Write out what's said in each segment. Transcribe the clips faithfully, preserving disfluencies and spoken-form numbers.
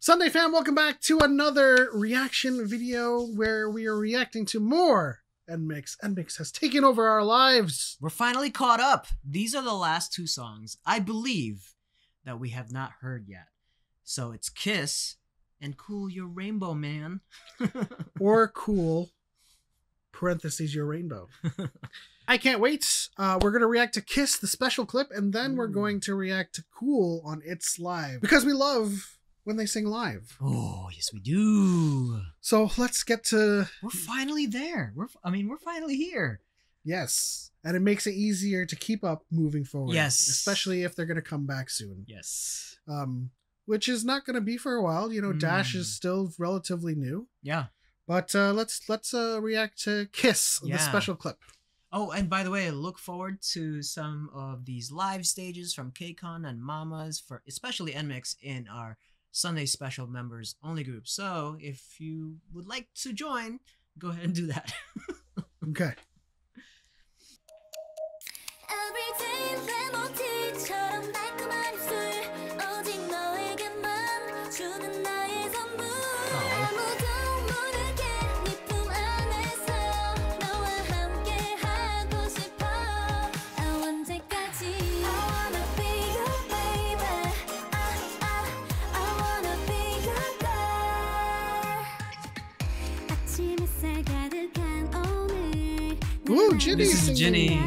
Sunday fam, welcome back to another reaction video where we are reacting to more N M I X X. N M I X X has taken over our lives. We're finally caught up. These are the last two songs, I believe, that we have not heard yet. So it's Kiss and Cool Your Rainbow, man. Or Cool, parentheses, Your Rainbow. I can't wait. Uh, we're going to react to Kiss, the special clip, and then Ooh. We're going to react to Cool on It's Live. Because we love when they sing live. Oh, yes we do. So let's get to... We're finally there. We're, I mean, we're finally here. Yes. And it makes it easier to keep up moving forward. Yes. Especially if they're going to come back soon. Yes. Um, which is not going to be for a while. You know, mm. Dash is still relatively new. Yeah. But uh, let's let's uh, react to Kiss, yeah. the special clip. Oh, and by the way, look forward to some of these live stages from K C O N and Mamas, for especially N M I X X, in our Sunday special members only group. So if you would like to join, go ahead and do that. Okay. Ooh, Jenny. This is Jenny.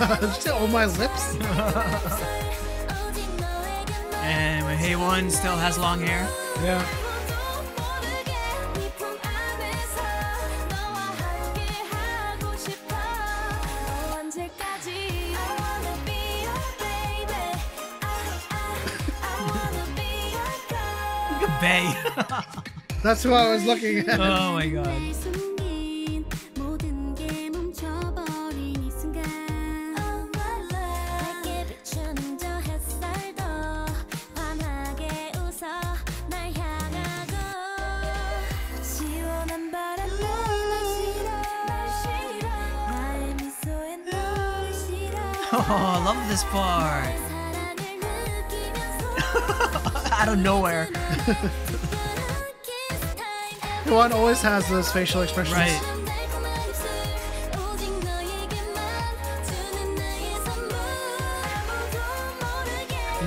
Uh, Still on my lips. And when Haewon still has long hair. Yeah. Look at Bae. That's who I was looking at. Oh my god. Oh, I love this part. Out of nowhere. One always has those facial expressions. Right.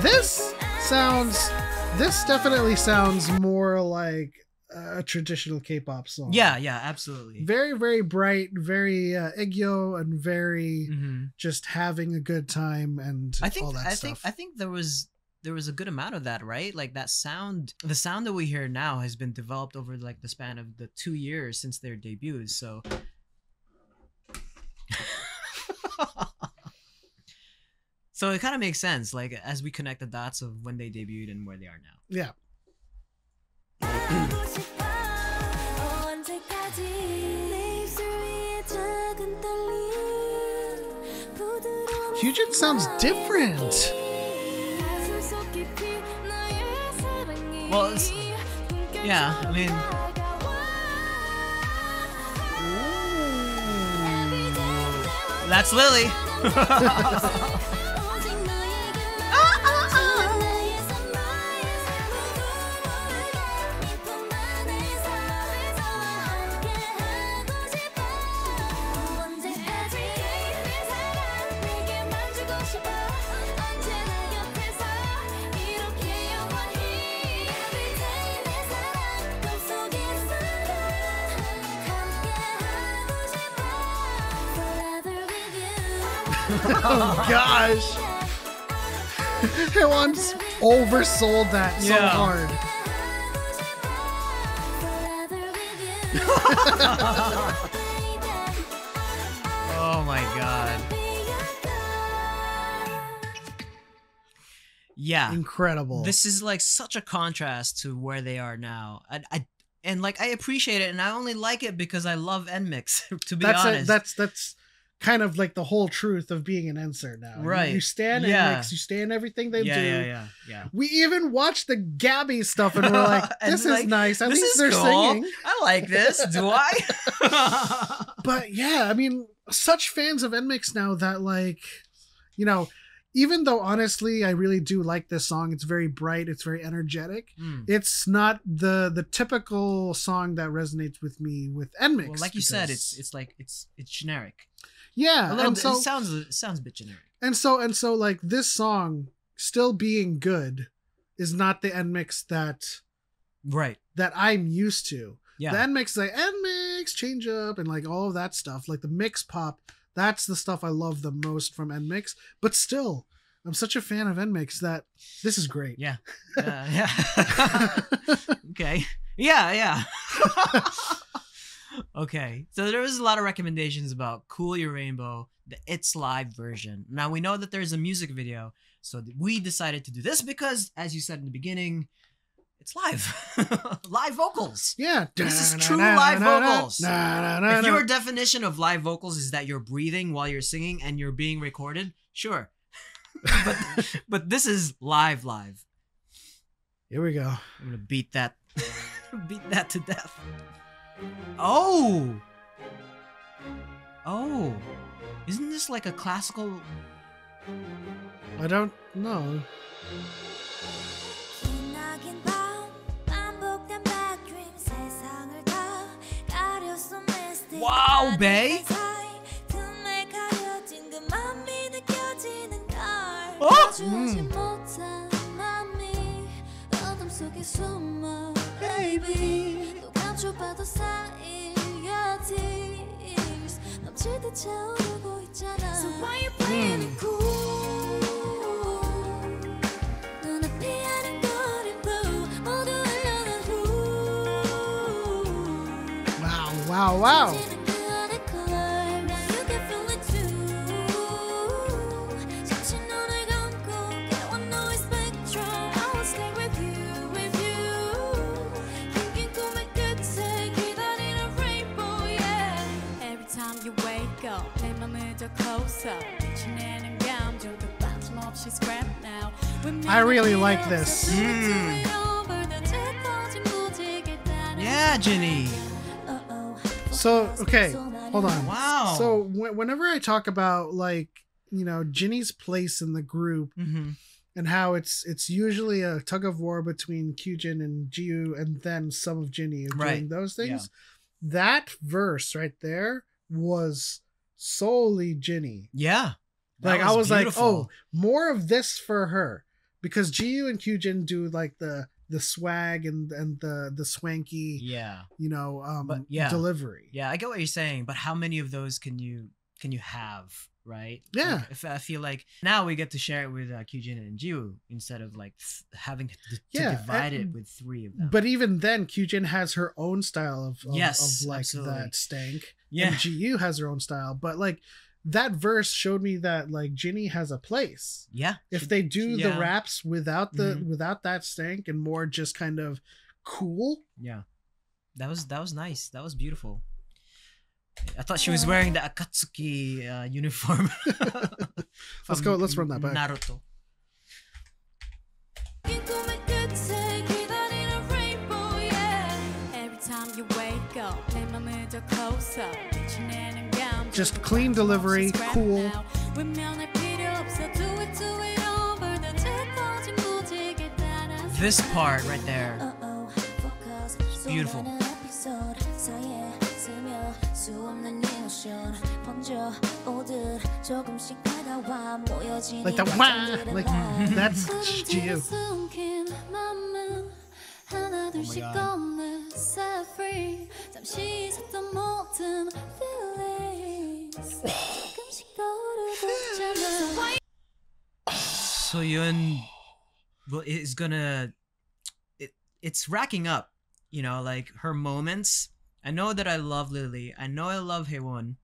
This sounds, this definitely sounds more like a traditional K-pop song. Yeah, yeah, absolutely. Very, very bright, very uh, Egyo, and very mm-hmm. just having a good time and I think, all that I stuff. Think, I think there was there was a good amount of that, right? Like that sound, the sound that we hear now has been developed over like the span of the two years since their debuts. So, so it kind of makes sense, like as we connect the dots of when they debuted and where they are now. Yeah. Hyunjin sounds different. Well, it's, yeah, I mean, ooh. That's Lily. Oh gosh. Haewon's oversold that so yeah. hard. Oh my god. Yeah. Incredible. This is like such a contrast to where they are now. I, I And like, I appreciate it, and I only like it because I love N mix, to be that's honest. A, that's that's kind of like the whole truth of being an N S E R now. Right. You, you stand yeah. N mix, you stand everything they yeah, do. Yeah, yeah, yeah. We even watched the Gabby stuff, and we're like, this is like, nice. At this least is they're cool. singing. I like this. Do I? But yeah, I mean, such fans of N mix now that like, you know... Even though, honestly, I really do like this song. It's very bright. It's very energetic. Mm. It's not the the typical song that resonates with me with N mix. Well, like you said, it's it's like it's it's generic. Yeah, a little bit, so, it sounds it sounds a bit generic. And so and so like this song still being good is not the N mix that right that I'm used to. Yeah, the N mix like N mix change up and like all of that stuff, like the mix pop. That's the stuff I love the most from N mix, but still, I'm such a fan of N mix that this is great. Yeah. Uh, yeah. Okay. Yeah. Yeah. Okay. So there was a lot of recommendations about Cool Your Rainbow, the It's Live version. Now we know that there's a music video, so we decided to do this because, as you said in the beginning, it's live. Live vocals. Yeah. This is true live vocals. If your definition of live vocals is that you're breathing while you're singing and you're being recorded, sure. but but this is live live. Here we go. I'm gonna beat that beat that to death. Oh. Oh. Isn't this like a classical? I don't know. Wow, babe! Oh! Mm. Baby. So why you playing it cool? Wow, wow. I really like this. Mm. Yeah, Jenny. So, okay, hold on. Wow. So w whenever I talk about, like, you know, Jinny's place in the group, mm-hmm. and how it's it's usually a tug of war between Kyujin and Jiu and then some of Jinny doing right. those things, yeah. that verse right there was solely Jinny. Yeah. Like, was I was beautiful. Like, oh, more of this for her. Because Jiu and Kyujin do, like, the... the swag and and the the swanky yeah you know um but, yeah. delivery. Yeah, I get what you're saying, but how many of those can you can you have, right? Yeah, like, if I feel like now we get to share it with uh, Kyujin and Jiu instead of like having to, to yeah, divide and, it with three of them. But even then, Kyujin has her own style of, of yes of like absolutely. That stank. Yeah, and Jiu has her own style, but like that verse showed me that like Jinny has a place. Yeah. If they do yeah. the raps without the mm-hmm. without that stank and more just kind of cool. Yeah. That was that was nice. That was beautiful. I thought she was wearing the Akatsuki uh, uniform. Let's go. Let's run that back. Naruto. Every time you wake up. Just clean delivery, cool. This part right there, beautiful. Like the wah, like that's Jiu. Oh my God. Soyeon, well, it's gonna, it, it's racking up, you know, like her moments. I know that I love Lily. I know I love Haewon,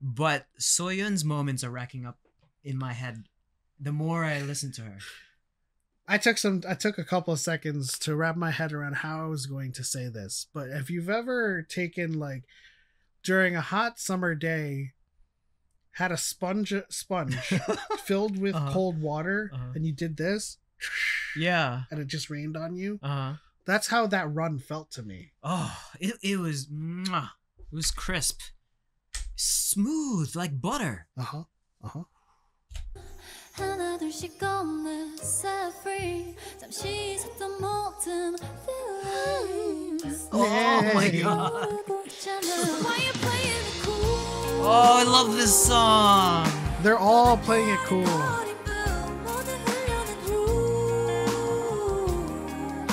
but Soyeon's moments are racking up in my head the more I listen to her. I took some, I took a couple of seconds to wrap my head around how I was going to say this, but if you've ever taken, like, during a hot summer day, had a sponge sponge filled with uh-huh. cold water, uh-huh. and you did this, yeah, and it just rained on you. Uh-huh. That's how that run felt to me. Oh, it it was, mwah. It was crisp, smooth like butter. Uh huh. Uh huh. Oh my god. Oh, I love this song. They're all playing it cool.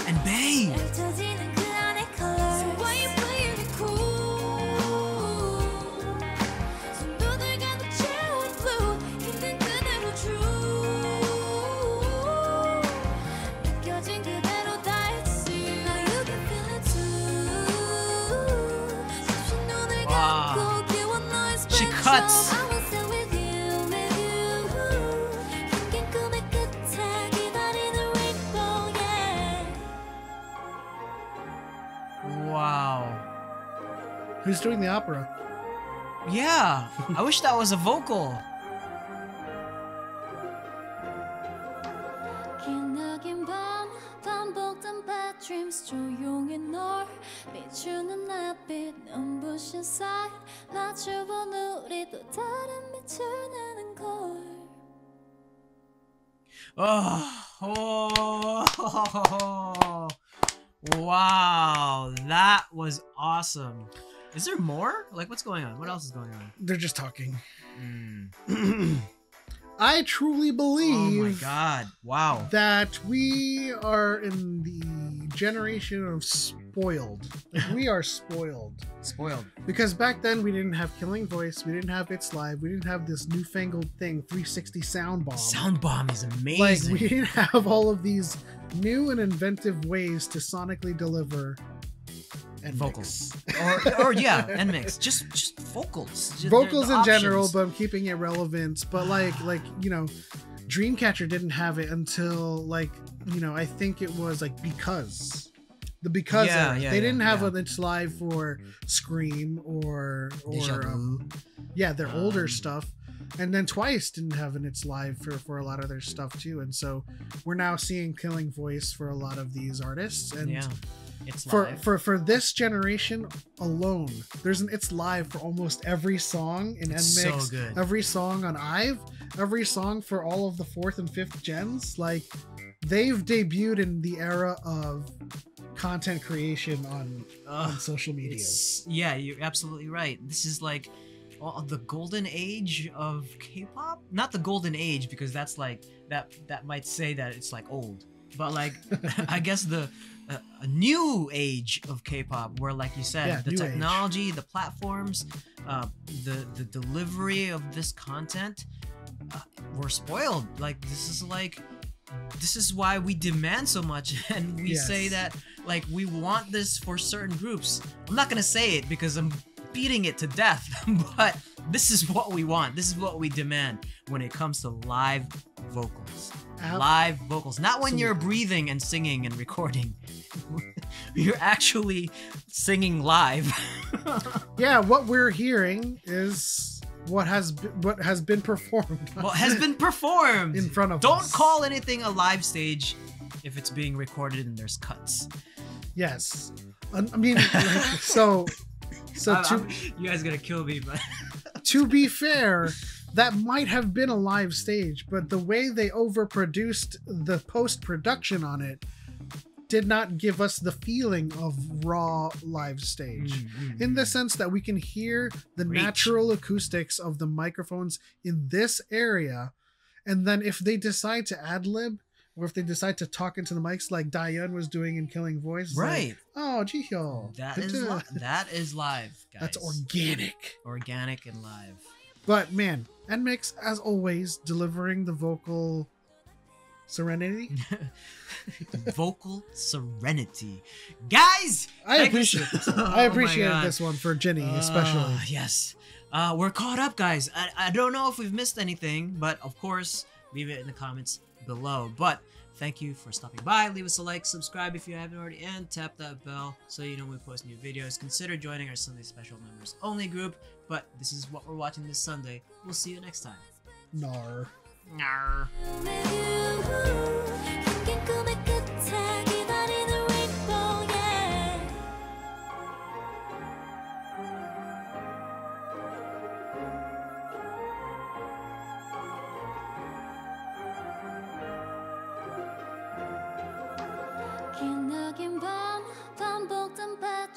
And babe. Cuts. Wow. Who's doing the opera? Yeah, I wish that was a vocal. Oh, oh, oh, wow, that was awesome. Is there more? Like, what's going on? What else is going on? They're just talking. Mm. I truly believe. Oh my god! Wow. That we are in the generation of spoiled. We are spoiled. Spoiled. Because back then we didn't have Killing Voice, we didn't have It's Live, we didn't have this newfangled thing, three sixty Sound Bomb. Sound Bomb is amazing. Like, we didn't have all of these new and inventive ways to sonically deliver. And vocals, or, or yeah, N M I X X. Just, just vocals. Just, vocals the in options. General, but I'm keeping it relevant. But like, like you know, Dreamcatcher didn't have it until like you know, I think it was like because the because yeah, era. Yeah, they yeah, didn't have yeah. a It's Live for Scream or or um, yeah, their um, older stuff. And then Twice didn't have an It's Live for, for a lot of their stuff too. And so we're now seeing Killing Voice for a lot of these artists. And yeah. It's Live. For, for for this generation alone, there's an It's Live for almost every song in N M I X X, so good. Every song on I V E, every song for all of the fourth and fifth gens. Like, they've debuted in the era of content creation on, uh, on social media. Yeah, you're absolutely right. This is like all the golden age of K-pop. Not the golden age, because that's like that that might say that it's like old, but like I guess the A, a new age of K-pop, where, like you said, yeah, the technology, age. The platforms, uh, the the delivery of this content, uh, we're spoiled. Like, this is like, this is why we demand so much, and we yes. say that like we want this for certain groups. I'm not gonna say it because I'm beating it to death, but this is what we want. This is what we demand when it comes to live vocals. Live vocals, not when you're breathing and singing and recording. You're actually singing live. Yeah, what we're hearing is what has been, what has been performed. What has been performed in front of Don't us. Don't call anything a live stage if it's being recorded and there's cuts. Yes, I mean, so so to, I'm, you guys are gonna kill me, but to be fair. That might have been a live stage, but the way they overproduced the post-production on it did not give us the feeling of raw live stage. Mm-hmm. In the sense that we can hear the Reach. natural acoustics of the microphones in this area, and then if they decide to ad-lib, or if they decide to talk into the mics like Daeyeon was doing in Killing Voice. Right. Like, oh, Jihyo. That is, li that is live, guys. That's organic. Organic and live. But man, N M I X X, as always, delivering the vocal serenity. Vocal serenity. Guys! I appreciate this one. I appreciate oh this one for Jenny, uh, especially. Yes. Uh, we're caught up, guys. I, I don't know if we've missed anything, but of course, leave it in the comments below. But Thank you for stopping by. Leave us a like, subscribe if you haven't already, and tap that bell so you know when we post new videos. Consider joining our Sunday special members only group, but this is what we're watching this Sunday. We'll see you next time. Nar. Nar.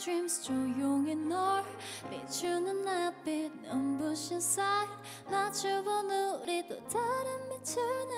Dreams 조용히 널 비추는 낯빛 눈부신 사이 마주본 우리도 다른 빛을